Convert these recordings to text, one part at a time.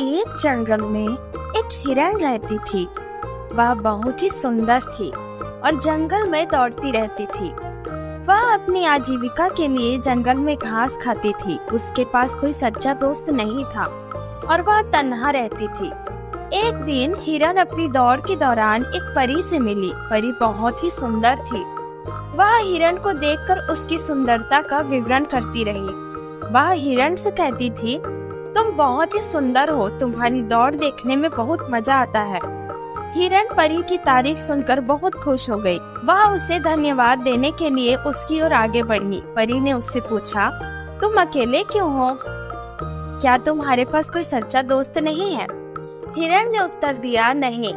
एक जंगल में एक हिरण रहती थी। वह बहुत ही सुंदर थी और जंगल में दौड़ती रहती थी। वह अपनी आजीविका के लिए जंगल में घास खाती थी। उसके पास कोई सच्चा दोस्त नहीं था और वह तन्हा रहती थी। एक दिन हिरण अपनी दौड़ के दौरान एक परी से मिली। परी बहुत ही सुंदर थी। वह हिरण को देखकर उसकी सुंदरता का विवरण करती रही। वह हिरण से कहती थी, तुम बहुत ही सुंदर हो, तुम्हारी दौड़ देखने में बहुत मजा आता है। हिरण परी की तारीफ सुनकर बहुत खुश हो गई। वह उसे धन्यवाद देने के लिए उसकी ओर आगे बढ़ी। परी ने उससे पूछा, तुम अकेले क्यों हो? क्या तुम्हारे पास कोई सच्चा दोस्त नहीं है? हिरण ने उत्तर दिया, नहीं,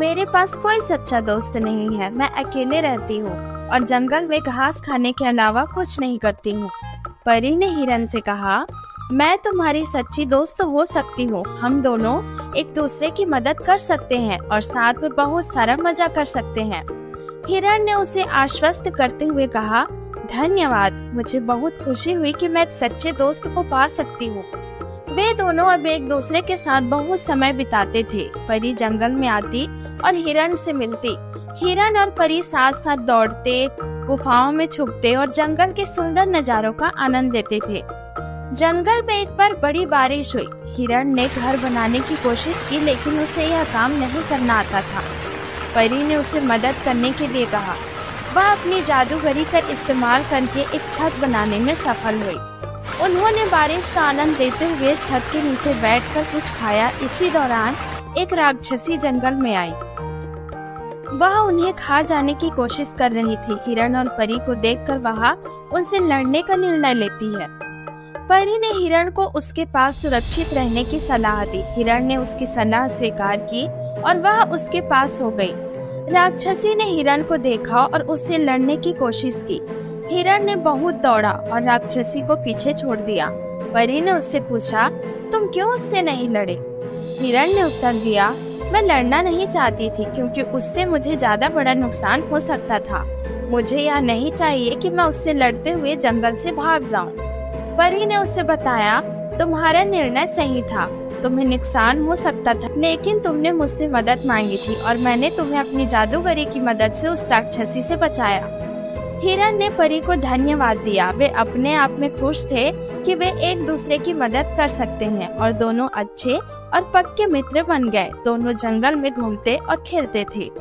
मेरे पास कोई सच्चा दोस्त नहीं है। मैं अकेले रहती हूँ और जंगल में घास खाने के अलावा कुछ नहीं करती हूँ। परी ने हिरण से कहा, मैं तुम्हारी सच्ची दोस्त हो सकती हूँ। हम दोनों एक दूसरे की मदद कर सकते हैं और साथ में बहुत सारा मजा कर सकते हैं। हिरण ने उसे आश्वस्त करते हुए कहा, धन्यवाद, मुझे बहुत खुशी हुई कि मैं एक सच्चे दोस्त को पा सकती हूँ। वे दोनों अब एक दूसरे के साथ बहुत समय बिताते थे। परी जंगल में आती और हिरण से मिलती। हिरण और परी साथ साथ दौड़ते, गुफाओं में छुपते और जंगल के सुंदर नज़ारों का आनंद लेते थे। जंगल में एक बार बड़ी बारिश हुई। हिरण ने घर बनाने की कोशिश की, लेकिन उसे यह काम नहीं करना आता था। परी ने उसे मदद करने के लिए कहा। वह अपनी जादूगरी का इस्तेमाल करके एक छत बनाने में सफल हुई। उन्होंने बारिश का आनंद लेते हुए छत के नीचे बैठकर कुछ खाया। इसी दौरान एक राक्षसी जंगल में आई। वह उन्हें खा जाने की कोशिश कर रही थी। हिरण और परी को देखकर वह उनसे लड़ने का निर्णय लेती है। परी ने हिरण को उसके पास सुरक्षित रहने की सलाह दी। हिरण ने उसकी सलाह स्वीकार की और वह उसके पास हो गई। राक्षसी ने हिरण को देखा और उससे लड़ने की कोशिश की। हिरण ने बहुत दौड़ा और राक्षसी को पीछे छोड़ दिया। परी ने उससे पूछा, तुम क्यों उससे नहीं लड़े? हिरण ने उत्तर दिया, मैं लड़ना नहीं चाहती थी क्योंकि उससे मुझे ज्यादा बड़ा नुकसान हो सकता था। मुझे यह नहीं चाहिए कि मैं उससे लड़ते हुए जंगल से भाग जाऊँ। परी ने उसे बताया, तुम्हारा निर्णय सही था, तुम्हें नुकसान हो सकता था, लेकिन तुमने मुझसे मदद मांगी थी और मैंने तुम्हें अपनी जादूगरी की मदद से उस राक्षसी से बचाया। हिरण ने परी को धन्यवाद दिया। वे अपने आप में खुश थे कि वे एक दूसरे की मदद कर सकते हैं और दोनों अच्छे और पक्के मित्र बन गए। दोनों जंगल में घूमते और खेलते थे।